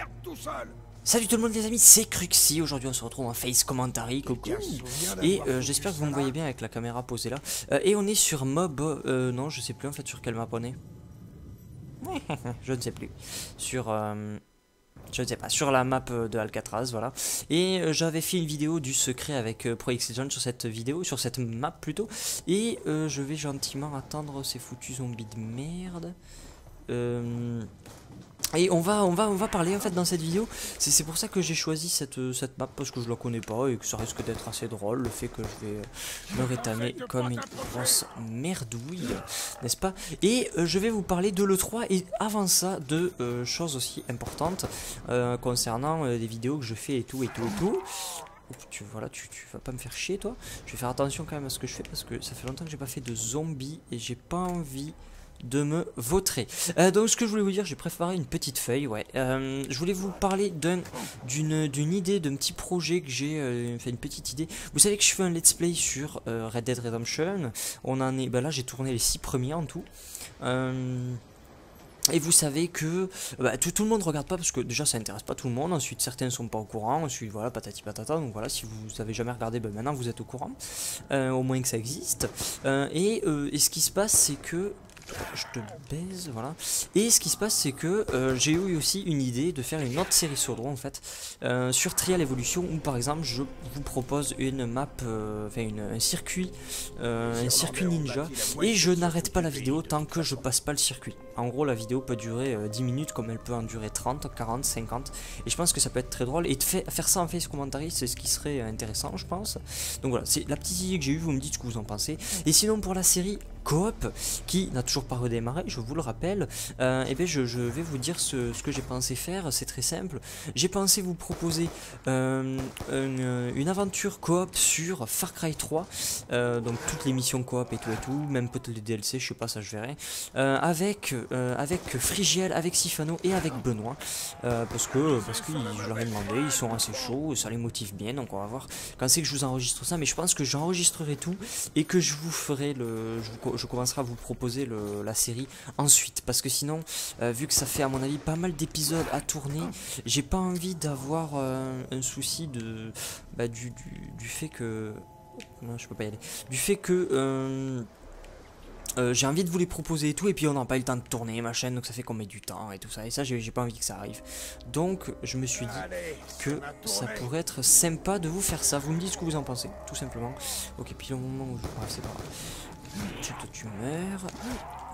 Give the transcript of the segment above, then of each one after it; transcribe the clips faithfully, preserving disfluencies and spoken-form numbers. merde tout seul. Salut tout le monde les amis, c'est Cruxy. Aujourd'hui on se retrouve en face commentary, coucou. Et euh, j'espère que vous me voyez bien avec la caméra posée là. Euh, et on est sur mob, euh, non je sais plus en fait sur quelle map on est. Je ne sais plus. Sur... Euh... je ne sais pas, sur la map de Alcatraz, voilà. Et euh, j'avais fait une vidéo du secret avec euh, ProExygen sur cette vidéo, sur cette map plutôt. Et euh, je vais gentiment attendre ces foutus zombies de merde. Euh... Et on va, on, va, on va parler en fait dans cette vidéo. C'est pour ça que j'ai choisi cette, cette map, parce que je la connais pas et que ça risque d'être assez drôle. Le fait que je vais me rétamer comme une grosse merdouille, n'est-ce pas? Et euh, je vais vous parler de l'E trois et avant ça de euh, choses aussi importantes euh, concernant euh, les vidéos que je fais et tout et tout et tout. Tu, voilà, tu, tu vas pas me faire chier toi. Je vais faire attention quand même à ce que je fais parce que ça fait longtemps que j'ai pas fait de zombies et j'ai pas envie de me vautrer. Euh, donc ce que je voulais vous dire, j'ai préparé une petite feuille, ouais. Euh, je voulais vous parler d'une d'une idée, d'un petit projet que j'ai, euh, fait une petite idée. Vous savez que je fais un let's play sur euh, Red Dead Redemption. On en est, bah là j'ai tourné les six premiers en tout. Euh... Et vous savez que bah, tout, tout le monde ne regarde pas parce que déjà ça intéresse pas tout le monde. Ensuite certains ne sont pas au courant. Ensuite voilà patati patata. Donc voilà, si vous n'avez jamais regardé, ben maintenant vous êtes au courant. Euh, au moins que ça existe. Euh, et, euh, et ce qui se passe c'est que je te baise, voilà. Et ce qui se passe c'est que euh, j'ai eu aussi une idée de faire une autre série solo en fait euh, sur Trial Evolution où par exemple je vous propose une map, euh, enfin une, un circuit, euh, un circuit ninja et je n'arrête pas la vidéo tant que je passe pas le circuit. En gros la vidéo peut durer euh, dix minutes comme elle peut en durer trente, quarante, cinquante et je pense que ça peut être très drôle et de fait, faire ça en face commentary c'est ce qui serait intéressant je pense. Donc voilà, c'est la petite idée que j'ai eue, vous me dites ce que vous en pensez. Et sinon pour la série coop qui n'a toujours pas redémarré, je vous le rappelle, euh, et bien je, je vais vous dire ce, ce que j'ai pensé faire. C'est très simple, j'ai pensé vous proposer euh, une, une aventure coop sur Far Cry trois, euh, donc toutes les missions coop et tout et tout, même peut-être les D L C, je sais pas, ça je verrai, euh, avec, euh, avec Frigiel, avec Siphano et avec Benoît, euh, parce que, parce que je leur ai demandé, ils sont assez chauds, ça les motive bien, donc on va voir quand c'est que je vous enregistre ça, mais je pense que j'enregistrerai tout et que je vous ferai le... Je vous je commencerai à vous proposer le, la série ensuite parce que sinon euh, vu que ça fait à mon avis pas mal d'épisodes à tourner, j'ai pas envie d'avoir euh, un souci de bah, du, du, du fait que non je peux pas y aller du fait que euh... Euh, j'ai envie de vous les proposer et tout et puis on n'a pas eu le temps de tourner ma chaîne donc ça fait qu'on met du temps et tout ça et ça j'ai pas envie que ça arrive donc je me suis dit que ça pourrait être sympa de vous faire ça. Vous me dites ce que vous en pensez tout simplement. Ok, puis au moment où je... Ouais, c'est pas grave. Tu, tu meurs.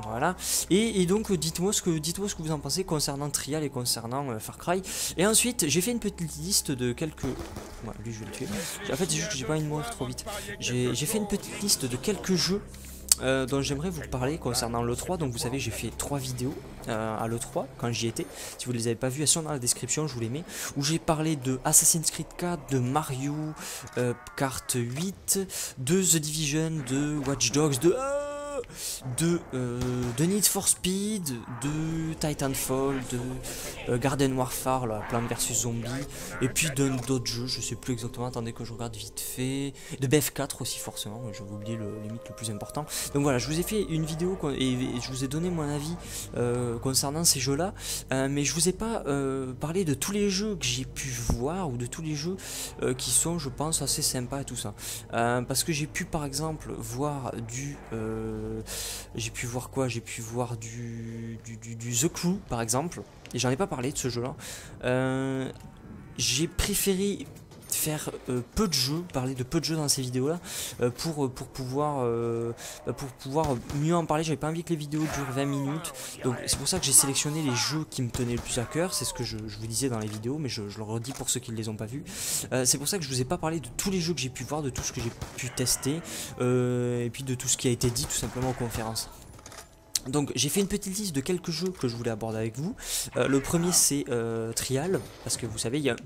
Voilà. Et, et donc dites-moi ce que dites-moi ce que vous en pensez concernant Trial et concernant euh, Far Cry. Et ensuite j'ai fait une petite liste de quelques... Ouais, lui je vais le tuer. En fait c'est juste que j'ai pas envie de mourir trop vite. J'ai fait une petite liste de quelques jeux Euh, donc j'aimerais vous parler concernant l'E trois. Donc vous savez j'ai fait trois vidéos euh, à l'E trois quand j'y étais. Si vous ne les avez pas vues, elles sont dans la description, je vous les mets. Où j'ai parlé de Assassin's Creed quatre, de Mario euh, Kart huit, de The Division, de Watch Dogs, de... Euh De, euh, de Need for Speed, de Titanfall, de euh, Garden Warfare, là, Plant vs Zombie, et puis d'autres jeux, je sais plus exactement, attendez que je regarde vite fait, de B F quatre aussi forcément, j'avais oublié le limite le plus important. Donc voilà, je vous ai fait une vidéo et, et je vous ai donné mon avis euh, concernant ces jeux là, euh, mais je vous ai pas euh, parlé de tous les jeux que j'ai pu voir, ou de tous les jeux euh, qui sont je pense assez sympas et tout ça, euh, parce que j'ai pu par exemple voir du... Euh, j'ai pu voir quoi? J'ai pu voir du, du, du, du The Crew par exemple. Et j'en ai pas parlé de ce jeu là. Euh, j'ai préféré faire euh, peu de jeux, parler de peu de jeux dans ces vidéos là euh, pour, pour, pouvoir, euh, pour pouvoir mieux en parler. J'avais pas envie que les vidéos durent vingt minutes. Donc c'est pour ça que j'ai sélectionné les jeux qui me tenaient le plus à cœur. C'est ce que je, je vous disais dans les vidéos, mais je, je le redis pour ceux qui ne les ont pas vus. Euh, c'est pour ça que je vous ai pas parlé de tous les jeux que j'ai pu voir, de tout ce que j'ai pu tester, euh, et puis de tout ce qui a été dit tout simplement aux conférences. Donc j'ai fait une petite liste de quelques jeux que je voulais aborder avec vous. Euh, le premier c'est euh, Trial, parce que vous savez il y a...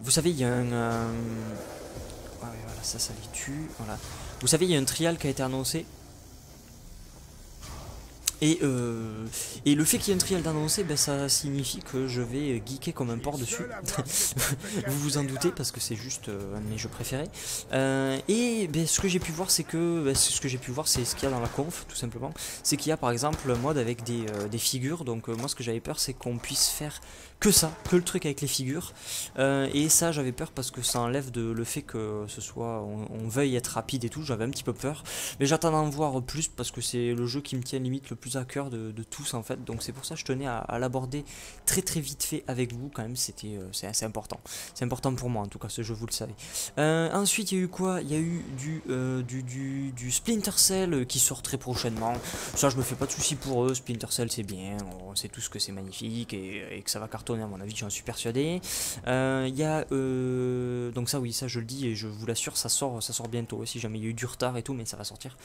Vous savez, il y a un... Euh... Ah ouais, voilà, ça, ça les tue, voilà. Vous savez, il y a un trial qui a été annoncé. Et, euh, et le fait qu'il y ait un trial d'annoncé, ben, ça signifie que je vais geeker comme un porc dessus. Vous vous en doutez parce que c'est juste euh, un de mes jeux préférés. Euh, et ben, ce que j'ai pu voir, c'est que ben, ce que j'ai pu voir, c'est ce qu'il y a dans la conf, tout simplement. C'est qu'il y a par exemple un mode avec des, euh, des figures. Donc euh, moi, ce que j'avais peur, c'est qu'on puisse faire que ça, que le truc avec les figures. Euh, et ça, j'avais peur parce que ça enlève de le fait que ce soit, on, on veuille être rapide et tout. J'avais un petit peu peur, mais j'attends d'en voir plus parce que c'est le jeu qui me tient limite le plus à cœur de, de tous en fait, donc c'est pour ça que je tenais à, à l'aborder très très vite fait avec vous quand même. C'était euh, c'est assez important, c'est important pour moi en tout cas ce jeu, vous le savez. Euh, ensuite il y a eu quoi, il y a eu du, euh, du, du, du Splinter Cell qui sort très prochainement. Ça je me fais pas de soucis pour eux, Splinter Cell c'est bien, on sait tous que c'est magnifique et, et que ça va cartonner à mon avis, j'en suis persuadé. Euh, il y a euh, donc ça oui, ça je le dis et je vous l'assure, ça sort, ça sort bientôt, si jamais il y a eu du retard et tout, mais ça va sortir.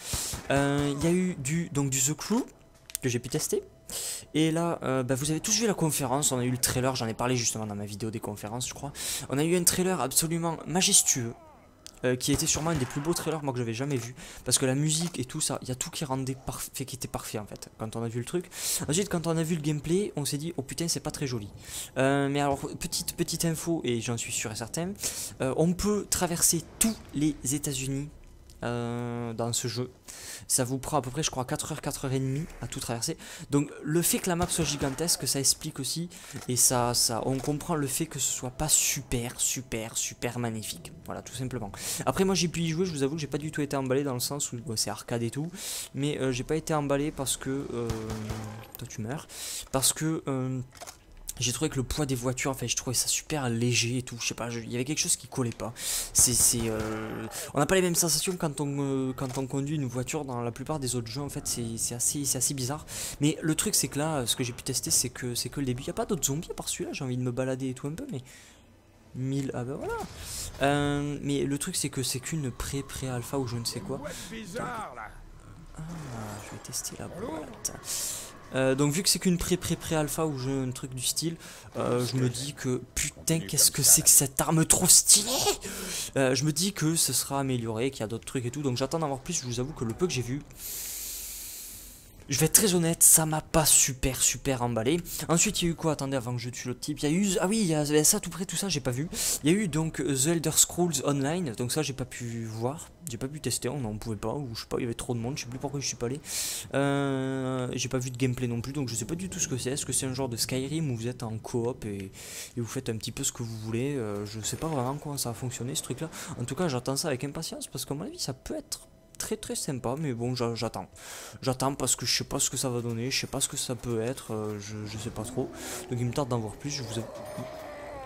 Euh, il y a eu du, donc du The Crew que j'ai pu tester. Et là, euh, bah vous avez tous vu la conférence, on a eu le trailer, j'en ai parlé justement dans ma vidéo des conférences je crois. On a eu un trailer absolument majestueux, euh, qui était sûrement un des plus beaux trailers moi que j'avais jamais vu. Parce que la musique et tout ça, il y a tout qui rendait parfait, qui était parfait en fait, quand on a vu le truc. Ensuite quand on a vu le gameplay, on s'est dit oh putain c'est pas très joli. euh, Mais alors petite petite info, et j'en suis sûr et certain, euh, on peut traverser tous les États-Unis Euh, dans ce jeu. Ça vous prend à peu près je crois quatre heures, quatre heures trente à tout traverser. Donc le fait que la map soit gigantesque, ça explique aussi, et ça, ça on comprend le fait que ce soit pas super super super magnifique. Voilà tout simplement. Après moi j'ai pu y jouer, je vous avoue que j'ai pas du tout été emballé dans le sens où bon, c'est arcade et tout, mais euh, j'ai pas été emballé parce que euh, toi tu meurs, parce que euh, j'ai trouvé que le poids des voitures, enfin je trouvais ça super léger et tout, je sais pas, il y avait quelque chose qui collait pas. C'est, c'est, euh, on n'a pas les mêmes sensations quand on, euh, quand on conduit une voiture dans la plupart des autres jeux, en fait c'est assez, c'est assez bizarre. Mais le truc c'est que là, ce que j'ai pu tester c'est que c'est que le début, il n'y a pas d'autres zombies à part celui-là, j'ai envie de me balader et tout un peu, mais... mille, ah ben voilà. euh, Mais le truc c'est que c'est qu'une pré-pré-alpha ou je ne sais quoi. Donc... ah, je vais tester la boîte. Euh, donc vu que c'est qu'une pré-pré-pré-alpha ou un truc du style, euh, je me dis que putain qu'est-ce que c'est que cette arme trop stylée. euh, Je me dis que ce sera amélioré, qu'il y a d'autres trucs et tout, donc j'attends d'en voir plus. Je vous avoue que le peu que j'ai vu, je vais être très honnête, ça m'a pas super super emballé. Ensuite il y a eu quoi, attendez avant que je tue l'autre type, il y a eu, ah oui il y a ça tout près, tout ça j'ai pas vu. Il y a eu donc The Elder Scrolls Online, donc ça j'ai pas pu voir, j'ai pas pu tester, on n'en pouvait pas, ou je sais pas, il y avait trop de monde, je sais plus pourquoi je suis pas allé. euh, J'ai pas vu de gameplay non plus, donc je sais pas du tout ce que c'est. Est-ce que c'est un genre de Skyrim où vous êtes en coop et, et vous faites un petit peu ce que vous voulez? euh, Je sais pas vraiment comment ça va fonctionner ce truc là. En tout cas j'attends ça avec impatience parce qu'à mon avis ça peut être très très sympa, mais bon j'attends j'attends parce que je sais pas ce que ça va donner, je sais pas ce que ça peut être, euh, je, je sais pas trop, donc il me tarde d'en voir plus. Je vous ai...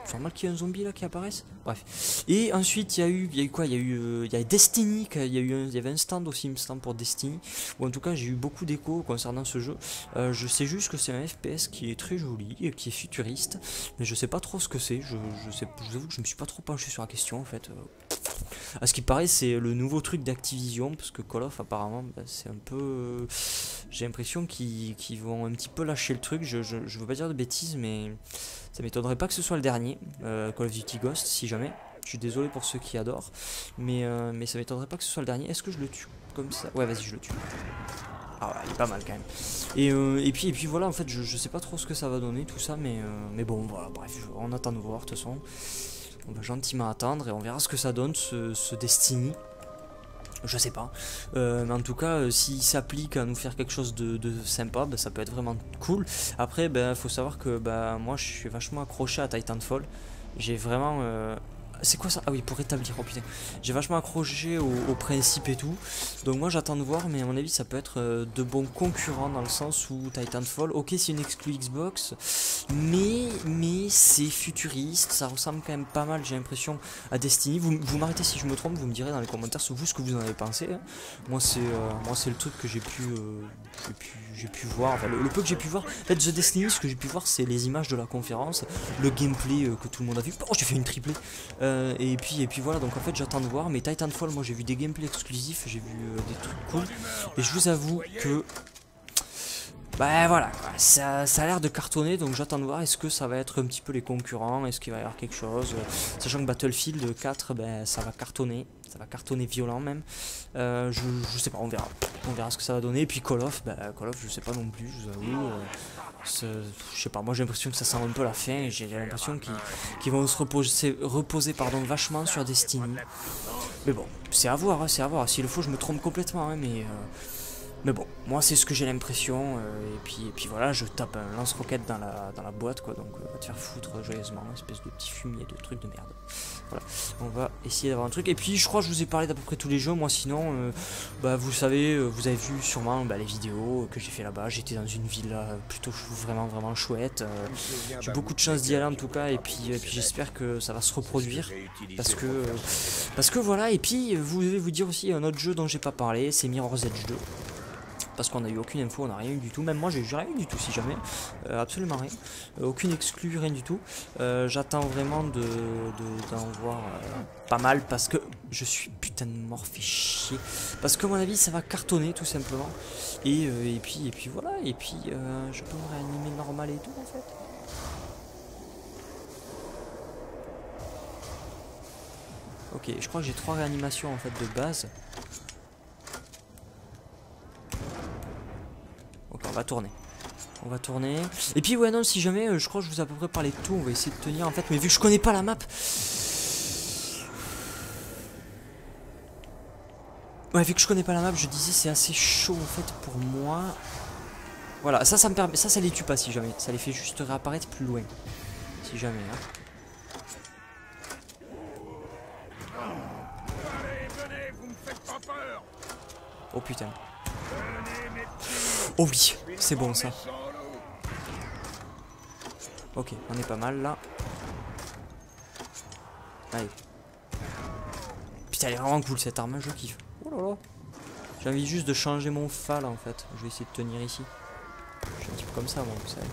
Enfin mal qu'il y ait un zombie là qui apparaisse. Bref. Et ensuite il y a eu, il y a eu quoi, il y a eu, euh, il y a Destiny, il y a eu, un, il y avait un stand aussi, un stand pour Destiny. Ou en tout cas j'ai eu beaucoup d'échos concernant ce jeu. Euh, je sais juste que c'est un F P S qui est très joli, et qui est futuriste, mais je sais pas trop ce que c'est. Je, je sais, je vous avoue que je me suis pas trop penché sur la question en fait. Euh, à ce qui paraît c'est le nouveau truc d'Activision parce que Call of apparemment bah, c'est un peu, euh, j'ai l'impression qu'ils qu'ils vont un petit peu lâcher le truc. Je, je, je veux pas dire de bêtises mais ça m'étonnerait pas que ce soit le dernier, euh, Call of Duty Ghost, si jamais. Je suis désolé pour ceux qui adorent, mais, euh, mais ça m'étonnerait pas que ce soit le dernier. Est-ce que je le tue comme ça? Ouais, vas-y, je le tue. Ah ouais, il est pas mal quand même. Et, euh, et, puis, et puis voilà, en fait, je, je sais pas trop ce que ça va donner, tout ça, mais, euh, mais bon, voilà, bref, je, on attend de voir, de toute façon. On va gentiment attendre et on verra ce que ça donne, ce, ce Destiny. Je sais pas, euh, mais en tout cas euh, s'il s'applique à nous faire quelque chose de, de sympa, bah, ça peut être vraiment cool. Après bah, faut savoir que bah, moi je suis vachement accroché à Titanfall. J'ai vraiment... Euh... c'est quoi ça? Ah oui, pour rétablir, oh putain. J'ai vachement accroché au, au principe et tout. Donc moi j'attends de voir, mais à mon avis ça peut être euh, de bons concurrents dans le sens où Titanfall, ok c'est une exclu Xbox, mais, mais c'est futuriste, ça ressemble quand même pas mal j'ai l'impression à Destiny. Vous, vous m'arrêtez si je me trompe, vous me direz dans les commentaires sur vous ce que vous en avez pensé. Hein. Moi c'est euh, moi c'est le truc que j'ai pu, euh, j'ai pu, j'ai pu voir, enfin le, le peu que j'ai pu voir. En fait The Destiny, ce que j'ai pu voir c'est les images de la conférence, le gameplay euh, que tout le monde a vu. Oh j'ai fait une triplée. Euh, Et puis, et puis voilà, donc en fait j'attends de voir. Mais Titanfall, moi j'ai vu des gameplays exclusifs, j'ai vu euh, des trucs cool. Et je vous avoue que bah voilà, ça, ça a l'air de cartonner, donc j'attends de voir est-ce que ça va être un petit peu les concurrents, est-ce qu'il va y avoir quelque chose. Sachant que Battlefield quatre, ben, ça va cartonner, ça va cartonner violent même. Euh, je, je sais pas, on verra. On verra ce que ça va donner. Et puis Call of, bah, Call of je sais pas non plus, je vous avoue. Euh, je sais pas, moi j'ai l'impression que ça sent un peu la fin et j'ai l'impression qu'ils qu'ils vont se reposer, reposer pardon, vachement sur Destiny. Mais bon, c'est à voir, hein, c'est à voir. S'il le faut, je me trompe complètement, hein, mais... Euh, mais bon, moi c'est ce que j'ai l'impression, euh, et, puis, et puis voilà, je tape un lance-roquette dans la, dans la boîte, quoi, donc euh, va te faire foutre joyeusement, espèce de petit fumier de truc de merde. Voilà, on va essayer d'avoir un truc, et puis je crois que je vous ai parlé d'à peu près tous les jeux, moi sinon, euh, bah vous savez, euh, vous avez vu sûrement bah, les vidéos que j'ai fait là-bas, j'étais dans une ville là, plutôt vraiment vraiment chouette, euh, j'ai beaucoup de chance d'y aller en tout cas, et puis, et puis j'espère que ça va se reproduire, parce que, euh, parce que voilà, et puis vous devez vous dire aussi un autre jeu dont j'ai pas parlé, c'est Mirror's Edge deux. Parce qu'on n'a eu aucune info, on n'a rien eu du tout. Même moi, j'ai rien eu du tout, si jamais. Euh, absolument rien. Euh, aucune exclue, rien du tout. Euh, J'attends vraiment de, de, d'en voir euh, pas mal parce que je suis putain de mort fait chier. Parce que, à mon avis, ça va cartonner tout simplement. Et, euh, et, puis, et puis voilà. Et puis, euh, je peux me réanimer normal et tout en fait. Ok, je crois que j'ai trois réanimations en fait de base. On va tourner, on va tourner. Et puis ouais non, si jamais, euh, je crois que je vous ai à peu près parlé de tout. On va essayer de tenir en fait, mais vu que je connais pas la map. Ouais, vu que je connais pas la map, je disais c'est assez chaud en fait pour moi. Voilà, ça ça me permet, ça ça les tue pas si jamais, ça les fait juste réapparaître plus loin, si jamais. Hein. Oh putain. Oh oui, c'est bon ça. Ok, on est pas mal là. Allez. Putain, elle est vraiment cool cette arme, je kiffe. Oh là là. J'ai envie juste de changer mon fa là en fait. Je vais essayer de tenir ici. Je suis un petit peu comme ça, moi, vous savez.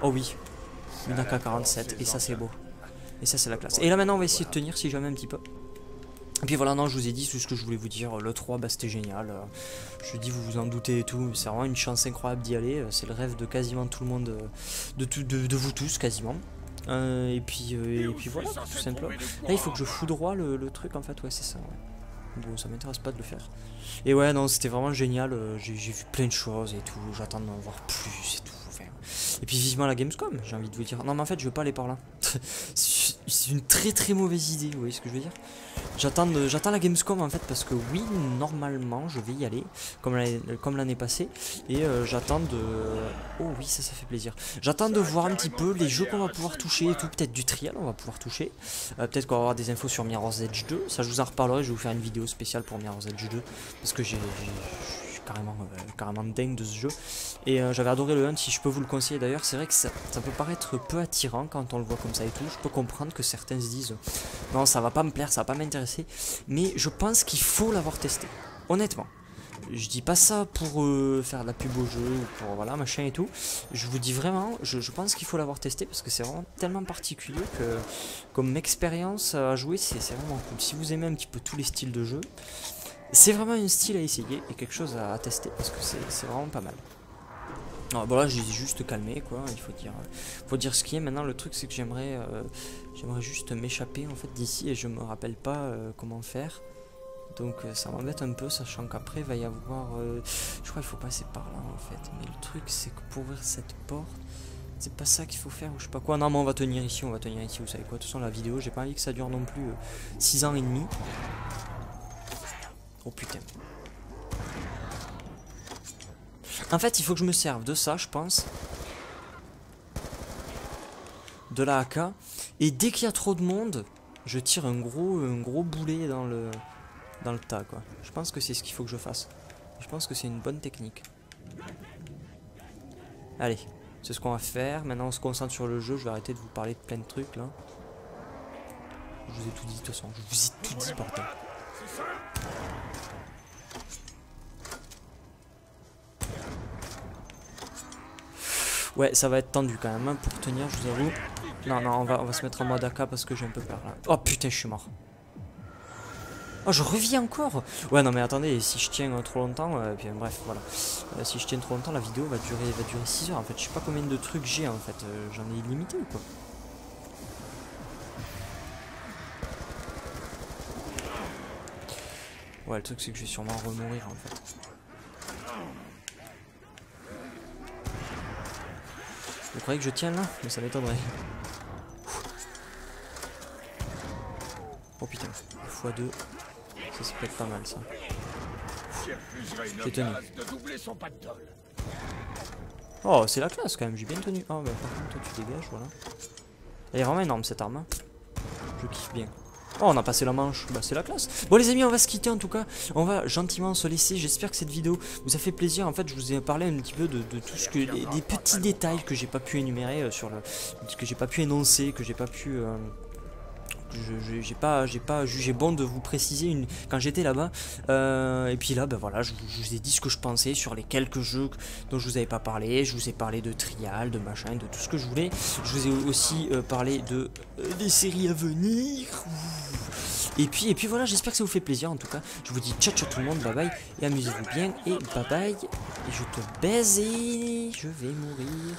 Oh oui. Une A K quarante-sept, et ça c'est beau. Et ça c'est la classe. Et là maintenant on va essayer de tenir si jamais un petit peu. Et puis voilà, non, je vous ai dit tout ce que je voulais vous dire. Le trois, bah, c'était génial. Je dis, vous vous en doutez et tout. C'est vraiment une chance incroyable d'y aller. C'est le rêve de quasiment tout le monde, de, tout, de, de vous tous quasiment. Euh, et puis, euh, et puis voilà, tout simplement. Là, il faut que je fous droit le, le truc en fait. Ouais, c'est ça. Ouais. Bon, ça m'intéresse pas de le faire. Et ouais, non, c'était vraiment génial. J'ai vu plein de choses et tout. J'attends d'en voir plus et tout. Enfin, et puis vivement la Gamescom, j'ai envie de vous dire. Non, mais en fait, je veux pas aller par là. C'est une très très mauvaise idée. Vous voyez ce que je veux dire? J'attends la Gamescom en fait parce que oui, normalement je vais y aller comme l'année passée et euh, j'attends de... Oh oui, ça ça fait plaisir. J'attends de voir un petit peu les jeux qu'on va pouvoir toucher et tout, peut-être du trial on va pouvoir toucher, euh, peut-être qu'on va avoir des infos sur Mirror's Edge deux, ça je vous en reparlerai, je vais vous faire une vidéo spéciale pour Mirror's Edge deux parce que j'ai... Carrément, euh, carrément dingue de ce jeu. Et euh, j'avais adoré le un, si je peux vous le conseiller d'ailleurs. C'est vrai que ça, ça peut paraître peu attirant quand on le voit comme ça et tout. Je peux comprendre que certains se disent euh, non ça va pas me plaire, ça va pas m'intéresser. Mais je pense qu'il faut l'avoir testé. Honnêtement, je dis pas ça pour euh, faire de la pub au jeu ou pour voilà machin et tout. Je vous dis vraiment, je, je pense qu'il faut l'avoir testé parce que c'est vraiment tellement particulier que comme expérience à jouer c'est vraiment cool. Si vous aimez un petit peu tous les styles de jeu, c'est vraiment un style à essayer et quelque chose à tester parce que c'est vraiment pas mal. Alors, bon là j'ai juste calmé quoi, il faut dire, faut dire ce qui est. Maintenant le truc c'est que j'aimerais euh, j'aimerais juste m'échapper en fait d'ici et je me rappelle pas euh, comment faire. Donc ça m'embête un peu sachant qu'après il va y avoir... Euh, je crois qu'il faut passer par là en fait. Mais le truc c'est que pour ouvrir cette porte... C'est pas ça qu'il faut faire ou je sais pas quoi. Non mais on va tenir ici, on va tenir ici, vous savez quoi. De toute façon la vidéo j'ai pas envie que ça dure non plus euh, six ans et demi. Oh putain. En fait, il faut que je me serve de ça, je pense. De la A K. Et dès qu'il y a trop de monde, je tire un gros, un gros boulet dans le, dans le tas, quoi. Je pense que c'est ce qu'il faut que je fasse. Je pense que c'est une bonne technique. Allez, c'est ce qu'on va faire. Maintenant, on se concentre sur le jeu. Je vais arrêter de vous parler de plein de trucs, là. Je vous ai tout dit, de toute façon. Je vous ai tout dit, pardon. Ouais, ça va être tendu quand même, hein, pour tenir, je vous avoue. Non, non, on va, on va se mettre en mode A K parce que j'ai un peu peur là. Oh putain, je suis mort. Oh, je reviens encore. Ouais, non, mais attendez, si je tiens euh, trop longtemps, euh, bien, bref, voilà. Euh, si je tiens trop longtemps, la vidéo va durer, va durer six heures en fait. Je sais pas combien de trucs j'ai en fait. Euh, J'en ai illimité ou quoi? Ouais, le truc c'est que je vais sûrement remourir en fait. Vous croyez que je tiens là? Mais ça m'étonnerait. Oh putain, fois deux. Ça, ça peut être pas mal ça. J'ai tenu. Oh, c'est la classe quand même, j'ai bien tenu. Oh, bah par contre, toi tu dégages, voilà. Elle est vraiment énorme cette arme. Hein. Je kiffe bien. Oh, on a passé la manche, bah c'est la classe. Bon les amis, on va se quitter en tout cas, on va gentiment se laisser. J'espère que cette vidéo vous a fait plaisir. En fait je vous ai parlé un petit peu de, de tout ce que, des, des petits détails que j'ai pas pu énumérer euh, sur le, que j'ai pas pu énoncer, que j'ai pas pu... Euh Je j'ai pas, pas jugé bon de vous préciser une, quand j'étais là-bas. Euh, et puis là, ben voilà, je, je vous ai dit ce que je pensais sur les quelques jeux dont je vous avais pas parlé. Je vous ai parlé de Trial, de machin, de tout ce que je voulais. Je vous ai aussi euh, parlé de euh, des séries à venir. Et puis, et puis voilà, j'espère que ça vous fait plaisir en tout cas. Je vous dis ciao ciao tout le monde, bye bye. Et amusez-vous bien et bye bye. Et je te baise et je vais mourir.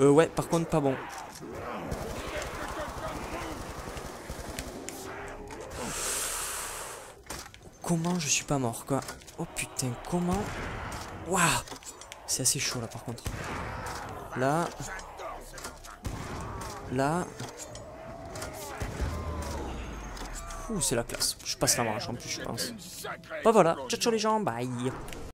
Euh, ouais, par contre, pas bon. Comment je suis pas mort quoi? Oh putain, comment? Waouh! C'est assez chaud là par contre. Là. Là. Ouh, c'est la classe. Je passe la marche en plus, je pense. Bah voilà, ciao ciao les gens, bye!